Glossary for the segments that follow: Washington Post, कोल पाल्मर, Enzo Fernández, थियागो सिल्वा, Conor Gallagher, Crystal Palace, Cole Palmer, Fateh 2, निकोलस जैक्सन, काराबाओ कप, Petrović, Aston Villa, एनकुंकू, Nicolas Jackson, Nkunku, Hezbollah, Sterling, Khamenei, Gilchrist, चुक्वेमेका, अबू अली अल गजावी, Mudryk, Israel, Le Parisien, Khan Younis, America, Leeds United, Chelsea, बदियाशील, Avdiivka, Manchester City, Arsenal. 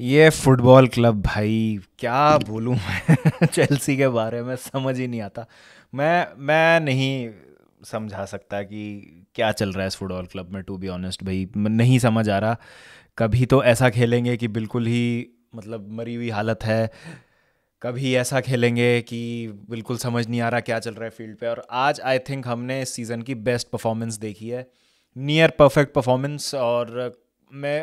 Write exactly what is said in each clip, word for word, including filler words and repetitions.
ये football club भाई क्या बोलूँ मैं चेल्सी के बारे में समझ ही नहीं आता। मैं मैं नहीं समझा सकता कि क्या चल रहा है इस फुटबॉल क्लब में। टू बी ऑनेस्ट भाई नहीं समझ आ रहा। कभी तो ऐसा खेलेंगे कि बिल्कुल ही मतलब मरी हुई हालत है, कभी ऐसा खेलेंगे कि बिल्कुल समझ नहीं आ रहा क्या चल रहा है फील्ड पे। और आज आई थिंक हमने इस सीज़न की बेस्ट परफॉर्मेंस देखी है, नियर परफेक्ट परफॉर्मेंस। और मैं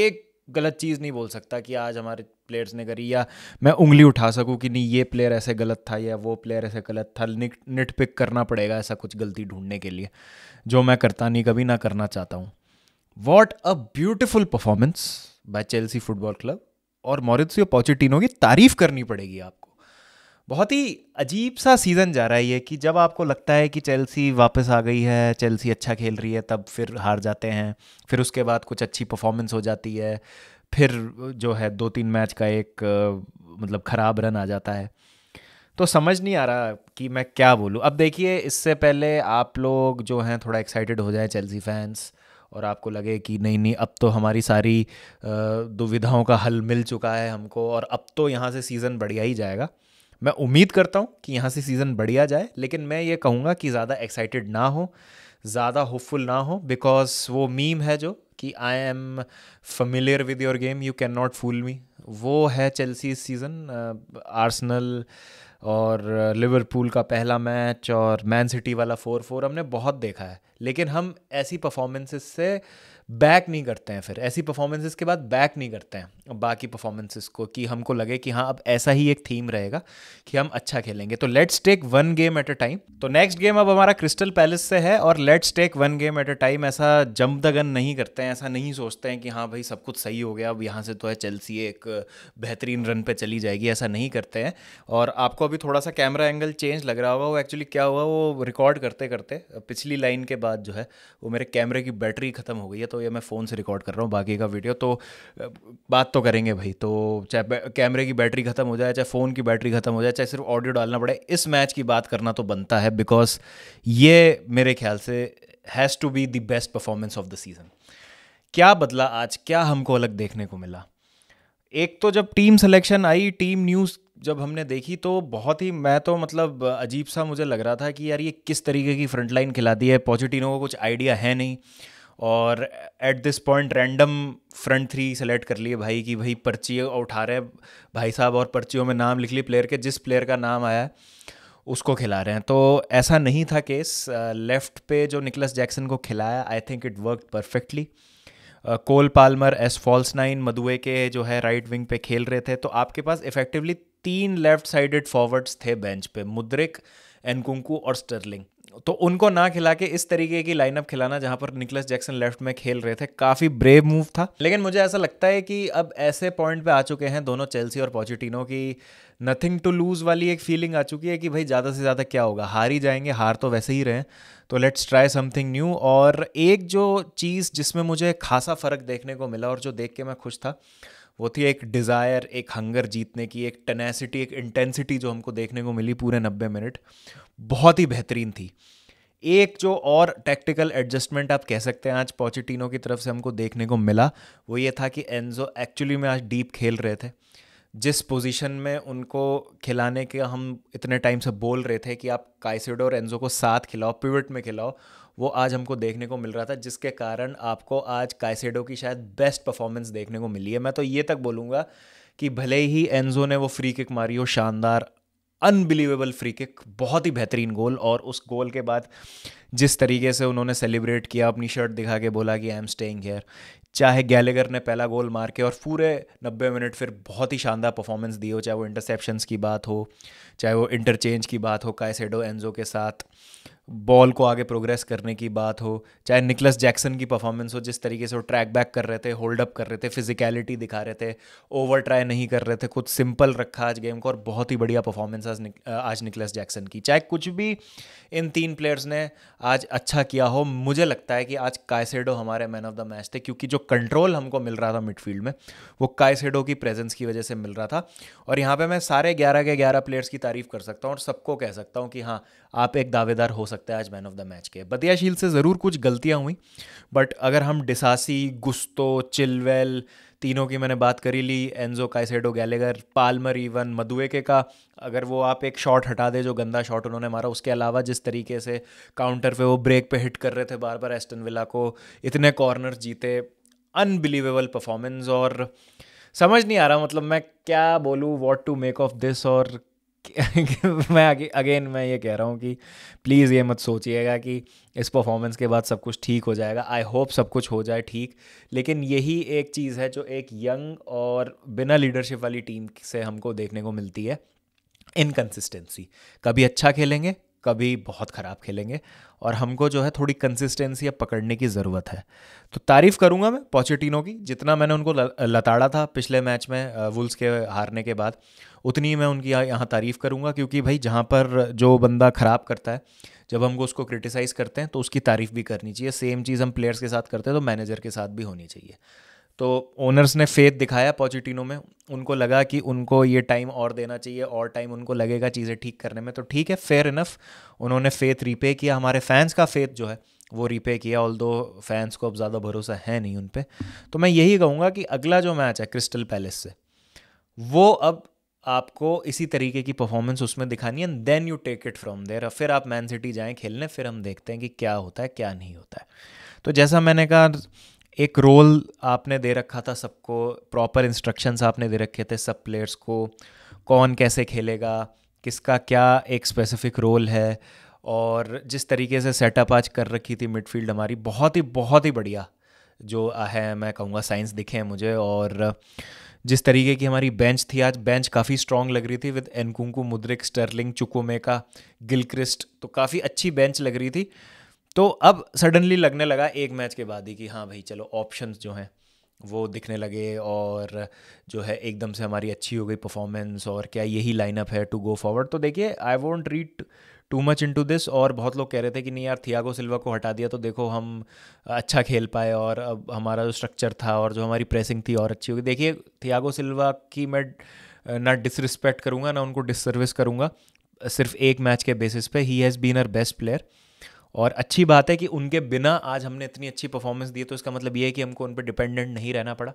एक गलत चीज़ नहीं बोल सकता कि आज हमारे प्लेयर्स ने करी या मैं उंगली उठा सकूं कि नहीं ये प्लेयर ऐसे गलत था या वो प्लेयर ऐसे गलत था। निट पिक करना पड़ेगा ऐसा कुछ गलती ढूंढने के लिए, जो मैं करता नहीं, कभी ना करना चाहता हूं। What a beautiful performance by Chelsea football club. और मॉरिसियो पोचेटिनो की तारीफ करनी पड़ेगी आपको। बहुत ही अजीब सा सीज़न जा रहा है ये कि जब आपको लगता है कि चेल्सी वापस आ गई है, चेल्सी अच्छा खेल रही है, तब फिर हार जाते हैं। फिर उसके बाद कुछ अच्छी परफॉर्मेंस हो जाती है, फिर जो है दो तीन मैच का एक मतलब ख़राब रन आ जाता है। तो समझ नहीं आ रहा कि मैं क्या बोलूँ। अब देखिए, इससे पहले आप लोग जो हैं थोड़ा एक्साइटेड हो जाए चेल्सी फैंस और आपको लगे कि नहीं नहीं अब तो हमारी सारी दुविधाओं का हल मिल चुका है हमको और अब तो यहाँ से सीज़न बढ़िया ही जाएगा। मैं उम्मीद करता हूँ कि यहाँ से सीज़न बढ़िया जाए, लेकिन मैं ये कहूँगा कि ज़्यादा एक्साइटेड ना हो, ज़्यादा होपफुल ना हो। बिकॉज वो मीम है जो कि I am familiar with your game, you can not fool me, वो है चेल्सी इस सीज़न। आर्सेनल और लिवरपूल का पहला मैच और मैन सिटी वाला फोर फोर हमने बहुत देखा है, लेकिन हम ऐसी परफॉर्मेंसेस से बैक नहीं करते हैं। फिर ऐसी परफॉर्मेंसेस के बाद बैक नहीं करते हैं बाकी परफॉर्मेंसेस को, कि हमको लगे कि हाँ अब ऐसा ही एक थीम रहेगा कि हम अच्छा खेलेंगे। तो let's take one game at a time. तो नेक्स्ट गेम अब हमारा क्रिस्टल पैलेस से है और let's take one game at a time. ऐसा जंप द गन नहीं करते हैं, ऐसा नहीं सोचते हैं कि हाँ भाई सब कुछ सही हो गया, अब यहाँ से तो है चेल्सी एक बेहतरीन रन पर चली जाएगी, ऐसा नहीं करते हैं। और आपको अभी थोड़ा सा कैमरा एंगल चेंज लग रहा होगा, वो एक्चुअली क्या हुआ वो रिकॉर्ड करते करते पिछली लाइन के बाद जो है वो मेरे कैमरे की बैटरी ख़त्म हो गई है, तो ये मैं फ़ोन से रिकॉर्ड कर रहा हूँ बाकी का वीडियो। तो बात तो करेंगे भाई, तो चाहे कैमरे की बैटरी ख़त्म हो जाए, चाहे फ़ोन की बैटरी ख़त्म हो जाए, चाहे सिर्फ ऑडियो डालना पड़े, इस मैच की बात करना तो बनता है। बिकॉज ये मेरे ख्याल से has to be the best performance of the season. क्या बदला आज, क्या हमको अलग देखने को मिला? एक तो जब टीम सिलेक्शन आई, टीम न्यूज़ जब हमने देखी, तो बहुत ही मैं तो मतलब अजीब सा मुझे लग रहा था कि यार ये किस तरीके की फ्रंट लाइन खिला दी है। पोचेटिनो को कुछ आइडिया है नहीं और at this point random front three select कर लिए भाई, कि भाई पर्ची उठा रहे भाई साहब और पर्चियों में नाम लिख लिए प्लेयर के, जिस प्लेयर का नाम आया है उसको खिला रहे हैं। तो ऐसा नहीं था केस। लेफ़्ट पे जो निकोलस जैक्सन को खिलाया, I think it work perfectly. कोल पाल्मर as false nine Madueke के जो है राइट विंग पे खेल रहे थे। तो आपके पास इफेक्टिवली तीन लेफ्ट साइडेड फॉरवर्ड्स थे बेंच पे, मुद्रिक, एनकुंकू और स्टर्लिंग। तो उनको ना खिला के इस तरीके की लाइनअप खिलाना जहां पर निकोलस जैक्सन लेफ्ट में खेल रहे थे, काफ़ी ब्रेव मूव था। लेकिन मुझे ऐसा लगता है कि अब ऐसे पॉइंट पे आ चुके हैं दोनों, चेल्सी और पोचेटिनो, की नथिंग टू लूज़ वाली एक फीलिंग आ चुकी है कि भाई ज़्यादा से ज़्यादा क्या होगा, हार ही जाएंगे, हार तो वैसे ही रहे, तो लेट्स ट्राई समथिंग न्यू। और एक जो चीज़ जिसमें मुझे खासा फ़र्क देखने को मिला और जो देख के मैं खुश था, वो थी एक डिज़ायर, एक हंगर जीतने की, एक टेनेसिटी, एक इंटेंसिटी जो हमको देखने को मिली पूरे नब्बे मिनट, बहुत ही बेहतरीन थी। एक जो और टैक्टिकल एडजस्टमेंट आप कह सकते हैं आज पोचेटिनो की तरफ से हमको देखने को मिला, वो ये था कि एन्जो एक्चुअली में आज डीप खेल रहे थे, जिस पोजीशन में उनको खिलाने के हम इतने टाइम से बोल रहे थे कि आप काइसेडो और एन्जो को साथ खिलाओ, पिवट में खिलाओ, वो आज हमको देखने को मिल रहा था, जिसके कारण आपको आज काइसेडो की शायद बेस्ट परफॉर्मेंस देखने को मिली है। मैं तो ये तक बोलूँगा कि भले ही एन्जो ने वो फ्री किक मारी हो, शानदार अनबिलीवेबल फ्री किक, बहुत ही बेहतरीन गोल, और उस गोल के बाद जिस तरीके से उन्होंने सेलिब्रेट किया, अपनी शर्ट दिखा के बोला कि आई एम स्टेइंग हियर, चाहे गैलेगर ने पहला गोल मार के, और पूरे नब्बे मिनट फिर बहुत ही शानदार परफॉर्मेंस दी हो, चाहे वो इंटरसेप्शंस की बात हो, चाहे वो इंटरचेंज की बात हो काइसेडो एन्जो के साथ, बॉल को आगे प्रोग्रेस करने की बात हो, चाहे निकोलस जैक्सन की परफॉर्मेंस हो, जिस तरीके से वो ट्रैक बैक कर रहे थे, होल्ड अप कर रहे थे, फिजिकलिटी दिखा रहे थे, ओवर ट्राई नहीं कर रहे थे, कुछ सिंपल रखा आज गेम को, और बहुत ही बढ़िया परफॉर्मेंस आज निक, आज निकोलस जैक्सन की। चाहे कुछ भी इन तीन प्लेयर्स ने आज अच्छा किया हो, मुझे लगता है कि आज काइसेडो हमारे मैन ऑफ द मैच थे, क्योंकि जो कंट्रोल हमको मिल रहा था मिडफील्ड में, वो काइसेडो की प्रेजेंस की वजह से मिल रहा था। और यहाँ पर मैं सारे ग्यारह के ग्यारह प्लेयर्स की तारीफ़ कर सकता हूँ और सबको कह सकता हूँ कि हाँ आप एक दावेदार हो सकते हैं आज मैन ऑफ द मैच के। बदियाशील से ज़रूर कुछ गलतियां हुई, बट अगर हम डिसासी, गुस्तो, चिलवेल, तीनों की मैंने बात करी ली, Enzo Caicedo, Gallagher, Palmer, even Madueke का अगर वो आप एक शॉट हटा दे जो गंदा शॉट उन्होंने मारा, उसके अलावा जिस तरीके से काउंटर पे वो ब्रेक पे हिट कर रहे थे बार बार एस्टन विला को, इतने कॉर्नर जीते, अनबिलीवेबल परफॉर्मेंस। और समझ नहीं आ रहा, मतलब मैं क्या बोलूँ, what to make of this. और मैं अगेन मैं ये कह रहा हूँ कि प्लीज़ ये मत सोचिएगा कि इस परफॉर्मेंस के बाद सब कुछ ठीक हो जाएगा। आई होप सब कुछ हो जाए ठीक, लेकिन यही एक चीज़ है जो एक यंग और बिना लीडरशिप वाली टीम से हमको देखने को मिलती है, इनकन्सिस्टेंसी। कभी अच्छा खेलेंगे, कभी बहुत ख़राब खेलेंगे, और हमको जो है थोड़ी कंसिस्टेंसी अब पकड़ने की ज़रूरत है। तो तारीफ़ करूँगा मैं पोचेटिनो की, जितना मैंने उनको लताड़ा था पिछले मैच में वुल्स के हारने के बाद, उतनी मैं उनकी यहाँ तारीफ़ करूँगा, क्योंकि भाई जहाँ पर जो बंदा ख़राब करता है, जब हमको उसको क्रिटिसाइज़ करते हैं तो उसकी तारीफ़ भी करनी चाहिए। सेम चीज़ हम प्लेयर्स के साथ करते हैं तो मैनेजर के साथ भी होनी चाहिए। तो ओनर्स ने फेथ दिखाया पोचेटिनो में, उनको लगा कि उनको ये टाइम और देना चाहिए, और टाइम उनको लगेगा चीज़ें ठीक करने में, तो ठीक है, फेयर इनफ, उन्होंने फेथ रीपे किया। हमारे फैंस का फेथ जो है वो रीपे किया, ऑल दो फैंस को अब ज़्यादा भरोसा है नहीं उन पे। तो मैं यही कहूँगा कि अगला जो मैच है क्रिस्टल पैलेस से, वो अब आपको इसी तरीके की परफॉर्मेंस उसमें दिखानी है, and then you take it from there. फिर आप मैन सिटी जाएँ खेलने, फिर हम देखते हैं कि क्या होता है क्या नहीं होता है। तो जैसा मैंने कहा, एक रोल आपने दे रखा था सबको, प्रॉपर इंस्ट्रक्शंस आपने दे रखे थे सब प्लेयर्स को, कौन कैसे खेलेगा, किसका क्या एक स्पेसिफिक रोल है। और जिस तरीके से सेटअप आज कर रखी थी मिडफील्ड हमारी, बहुत ही बहुत ही बढ़िया जो है, मैं कहूँगा साइंस दिखे हैं मुझे। और जिस तरीके की हमारी बेंच थी आज, बेंच काफ़ी स्ट्रॉन्ग लग रही थी, with एनकुंकू, Mudryk, Sterling, चुक्वेमेका, Gilchrist, तो काफ़ी अच्छी बेंच लग रही थी। तो अब सडनली लगने लगा एक मैच के बाद ही कि हाँ भाई चलो ऑप्शंस जो हैं वो दिखने लगे, और जो है एकदम से हमारी अच्छी हो गई परफॉर्मेंस, और क्या यही लाइनअप है टू गो फॉरवर्ड। तो देखिए, I won't read too much into this. और बहुत लोग कह रहे थे कि नहीं यार, थियागो सिल्वा को हटा दिया तो देखो हम अच्छा खेल पाए, और अब हमारा जो स्ट्रक्चर था और जो हमारी प्रेसिंग थी और अच्छी हो गई। देखिए, थियागो सिल्वा की मैं ना डिसरिस्पेक्ट करूँगा ना उनको डिससर्विस करूँगा, सिर्फ एक मैच के बेसिस पे ही has been our best player. और अच्छी बात है कि उनके बिना आज हमने इतनी अच्छी परफॉर्मेंस दी है, तो इसका मतलब ये है कि हमको उन पर डिपेंडेंट नहीं रहना पड़ा,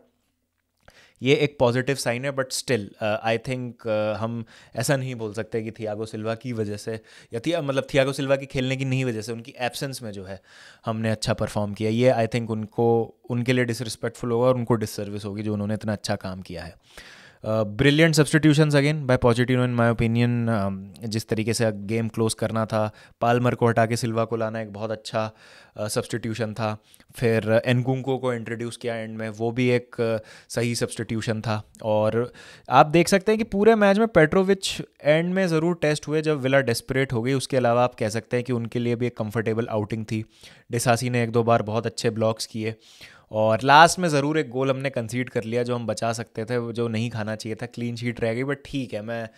ये एक पॉजिटिव साइन है। बट स्टिल आई थिंक हम ऐसा नहीं बोल सकते कि थियागो सिल्वा की वजह से या थी मतलब थियागो सिल्वा की खेलने की नहीं वजह से, उनकी एब्सेंस में जो है हमने अच्छा परफॉर्म किया। ये आई थिंक उनको उनके लिए डिसरिस्पेक्टफुल होगा और उनको डिससर्विस होगी जो उन्होंने इतना अच्छा काम किया है। Brilliant substitutions again by Pochettino in my opinion. जिस तरीके से गेम क्लोज करना था, पाल्मर को हटा के सिल्वा को लाना एक बहुत अच्छा सब्सटीट्यूशन uh, था। फिर एनकुंको को इंट्रोड्यूस किया एंड में, वो भी एक uh, सही सब्सटीट्यूशन था। और आप देख सकते हैं कि पूरे मैच में पेट्रोविच एंड में ज़रूर टेस्ट हुए जब विला डेस्परेट हो गई, उसके अलावा आप कह सकते हैं कि उनके लिए भी एक कंफर्टेबल आउटिंग थी। डिसासी ने एक दो बार बहुत अच्छे ब्लॉक्स किए, और लास्ट में ज़रूर एक गोल हमने कंसीड कर लिया जो हम बचा सकते थे, जो नहीं खाना चाहिए था, क्लीन शीट रह गई। बट ठीक है, मैं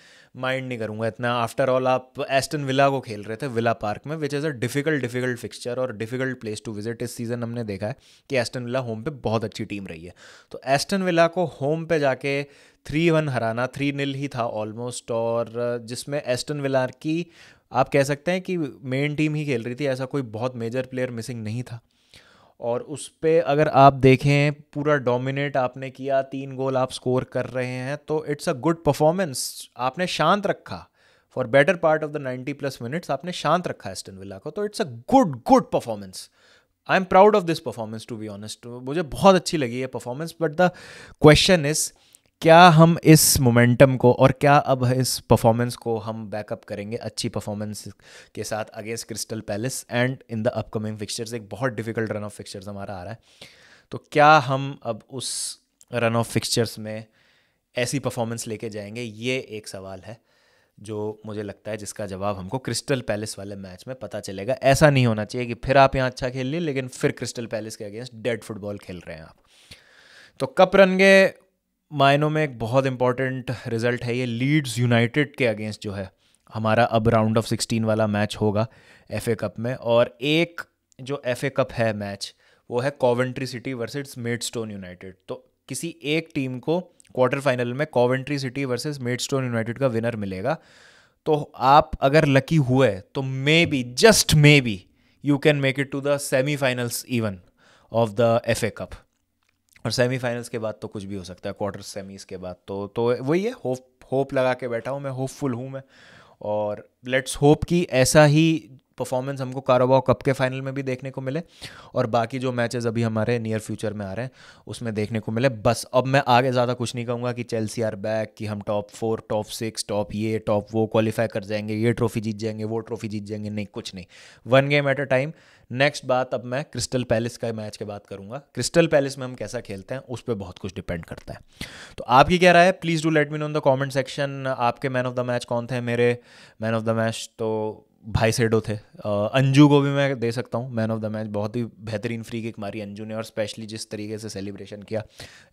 माइंड नहीं करूँगा इतना। आफ्टर ऑल आप एस्टन विला को खेल रहे थे विला पार्क में, which is a difficult difficult fixture और डिफ़िकल्ट प्लेस टू विजिट। इस सीज़न हमने देखा है कि एस्टन विला होम पे बहुत अच्छी टीम रही है, तो एस्टन विला को होम पे जाके थ्री वन हराना, थ्री नील ही था ऑलमोस्ट, और जिसमें एस्टन विला की आप कह सकते हैं कि मेन टीम ही खेल रही थी, ऐसा कोई बहुत मेजर प्लेयर मिसिंग नहीं था। और उस पर अगर आप देखें, पूरा डोमिनेट आपने किया, तीन गोल आप स्कोर कर रहे हैं, तो इट्स अ गुड परफॉर्मेंस। आपने शांत रखा for better part of the ninety plus minutes, आपने शांत रखा एस्टन विला को, तो it's a good good performance. I am proud of this performance to be honest, मुझे बहुत अच्छी लगी ये performance. But the question is, क्या हम इस मोमेंटम को और क्या अब इस परफॉर्मेंस को हम बैकअप करेंगे अच्छी परफॉर्मेंस के साथ against Crystal Palace and in the upcoming fixtures. एक बहुत डिफिकल्ट रन ऑफ फिक्स्चर्स हमारा आ रहा है, तो क्या हम अब उस रन ऑफ फिक्स्चर्स में ऐसी परफॉर्मेंस लेके जाएंगे, ये एक सवाल है जो मुझे लगता है जिसका जवाब हमको क्रिस्टल पैलेस वाले मैच में पता चलेगा। ऐसा नहीं होना चाहिए कि फिर आप यहाँ अच्छा खेल लिए लेकिन फिर क्रिस्टल पैलेस के अगेंस्ट डेड फुटबॉल खेल रहे हैं आप। तो कप रन के मायनों में एक बहुत इंपॉर्टेंट रिजल्ट है ये, लीड्स यूनाइटेड के अगेंस्ट जो है हमारा अब राउंड ऑफ सिक्सटीन वाला मैच होगा एफए कप में। और एक जो एफए कप है मैच, वो है Coventry City versus Maidstone United. तो किसी एक टीम को क्वार्टर फाइनल में Coventry City versus Maidstone United का विनर मिलेगा। तो आप अगर लकी हुए तो maybe, just maybe, you can make it to the semifinals even of the FA cup. और सेमीफाइनल्स के बाद तो कुछ भी हो सकता है, क्वार्टर सेमीज के बाद तो तो वही है, होप होप लगा के बैठा हूँ मैं, होपफुल हूँ मैं, और लेट्स होप कि ऐसा ही परफॉर्मेंस हमको काराबाओ कप के फाइनल में भी देखने को मिले और बाकी जो मैचेस अभी हमारे नियर फ्यूचर में आ रहे हैं उसमें देखने को मिले। बस अब मैं आगे ज़्यादा कुछ नहीं कहूँगा कि चेल्सी आर बैक, कि हम top four, top six, top ये टॉप वो क्वालिफाई कर जाएंगे, ये ट्रॉफी जीत जाएंगे, वो ट्रॉफी जीत जाएंगे, नहीं, कुछ नहीं, one game at a time. Next बात अब मैं क्रिस्टल पैलेस का मैच के बात करूँगा, क्रिस्टल पैलेस में हम कैसा खेलते हैं उस पर बहुत कुछ डिपेंड करता है। तो आपकी क्या राय है, please do let me know in the comment section, आपके मैन ऑफ द मैच कौन थे? मेरे मैन ऑफ द मैच तो भाई सेडो थे, अंजू को भी मैं दे सकता हूँ मैन ऑफ द मैच, बहुत ही बेहतरीन फ्री किक मारी अंजू ने और स्पेशली जिस तरीके से सेलिब्रेशन किया,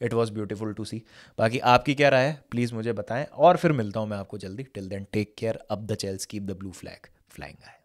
it was beautiful to see. बाकी आपकी क्या राय है प्लीज़ मुझे बताएं और फिर मिलता हूँ मैं आपको जल्दी। Till then take care, up the Chels, keep the blue flag flying.